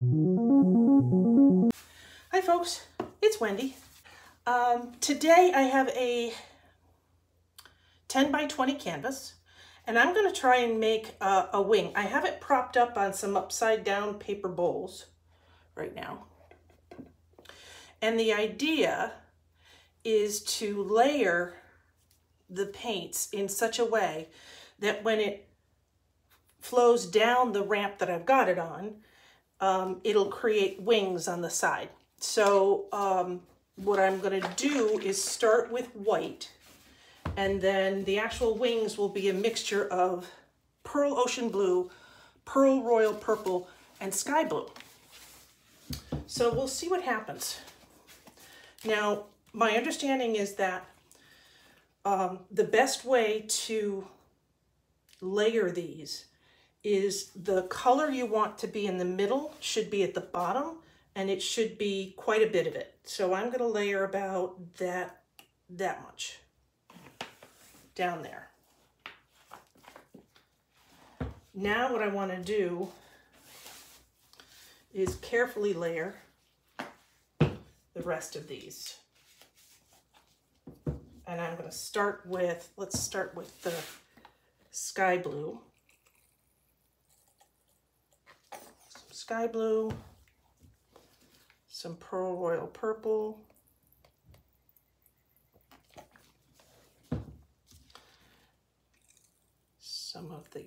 Hi folks, it's Wendy. Today I have a 10 by 20 canvas and I'm going to try and make a wing. I have it propped up on some upside down paper bowls right now. And the idea is to layer the paints in such a way that when it flows down the ramp that I've got it on, it'll create wings on the side. So what I'm going to do is start with white, and then the actual wings will be a mixture of pearl ocean blue, pearl royal purple, and sky blue. So we'll see what happens. Now, my understanding is that the best way to layer these is the color you want to be in the middle should be at the bottom, and it should be quite a bit of it. So I'm going to layer about that much down there. Now what I want to do is carefully layer the rest of these. And I'm going to start with, let's start with the sky blue. Sky blue, some pearl royal purple, some of the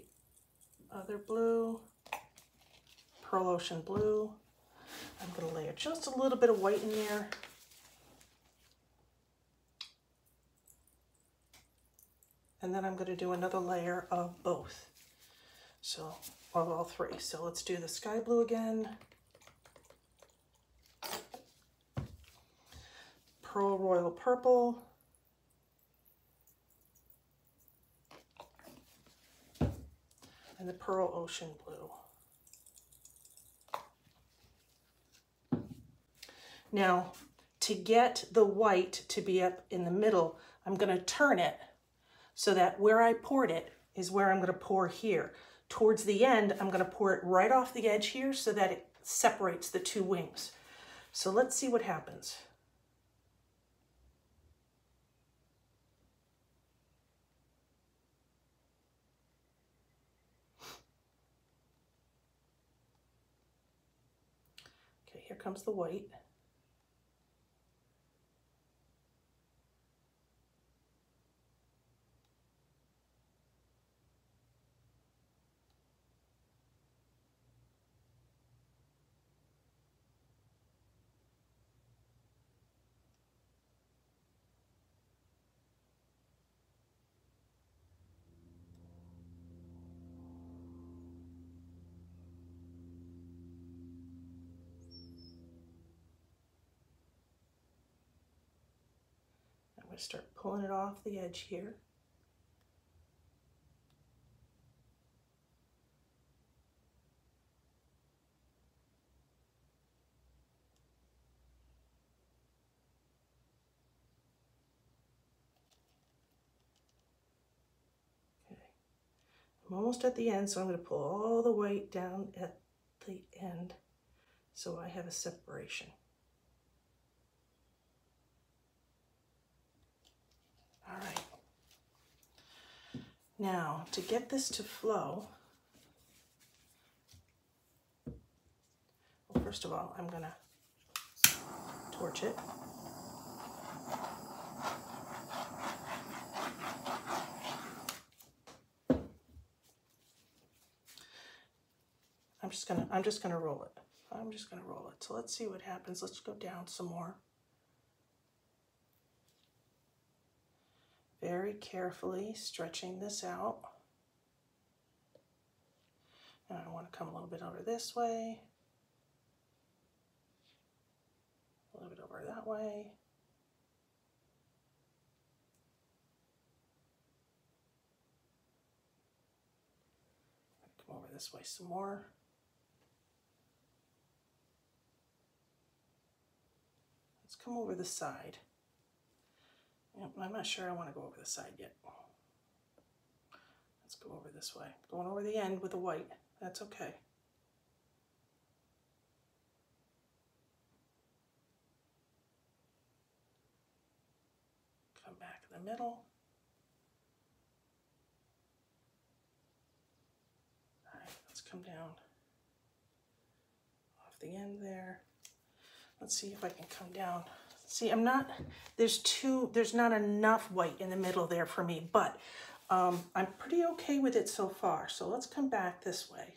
other blue, pearl ocean blue. I'm going to layer just a little bit of white in there. And then I'm going to do another layer of both. So of all three. So let's do the sky blue again. Pearl royal purple. And the pearl ocean blue. Now, to get the white to be up in the middle, I'm going to turn it so that where I poured it is where I'm going to pour here. Towards the end, I'm going to pour it right off the edge here so that it separates the two wings. So let's see what happens. Okay, here comes the white. I'm going to start pulling it off the edge here. Okay, I'm almost at the end, so I'm going to pull all the white down at the end so I have a separation. All right, now to get this to flow, well, first of all, I'm going to torch it. I'm just going to roll it. So let's see what happens. Let's go down some more. Very carefully stretching this out. And I want to come a little bit over this way, a little bit over that way. Come over this way some more. Let's come over the side. I'm not sure I want to go over the side yet. Let's go over this way. Going over the end with the white. That's okay. middle. All right, let's come down off the end there. Let's see if I can come down. See, I'm not, there's not enough white in the middle there for me, but I'm pretty okay with it so far. So let's come back this way.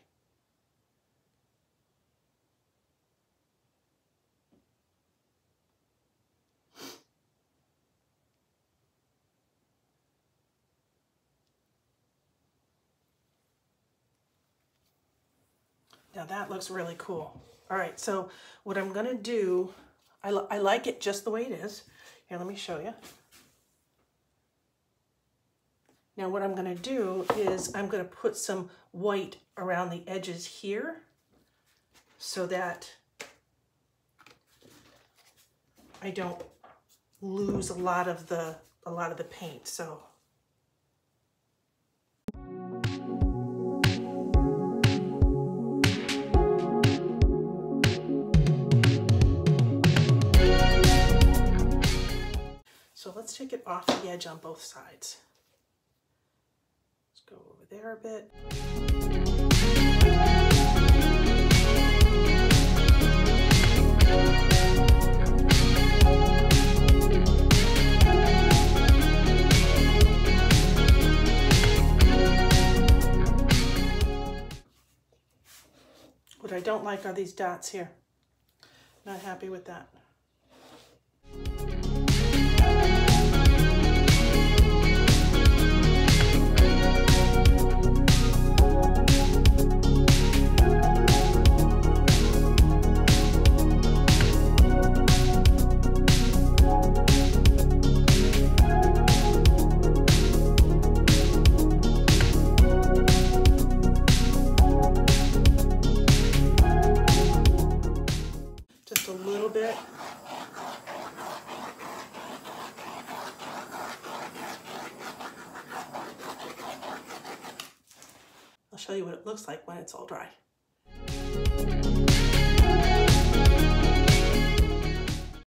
Now that looks really cool. All right, so what I'm gonna do, I like it just the way it is. Here, let me show you. Now what I'm gonna do is I'm gonna put some white around the edges here so that I don't lose a lot of the paint, so. So let's take it off the edge on both sides. Let's go over there a bit. What I don't like are these dots here. Not happy with that. Show you what it looks like when it's all dry.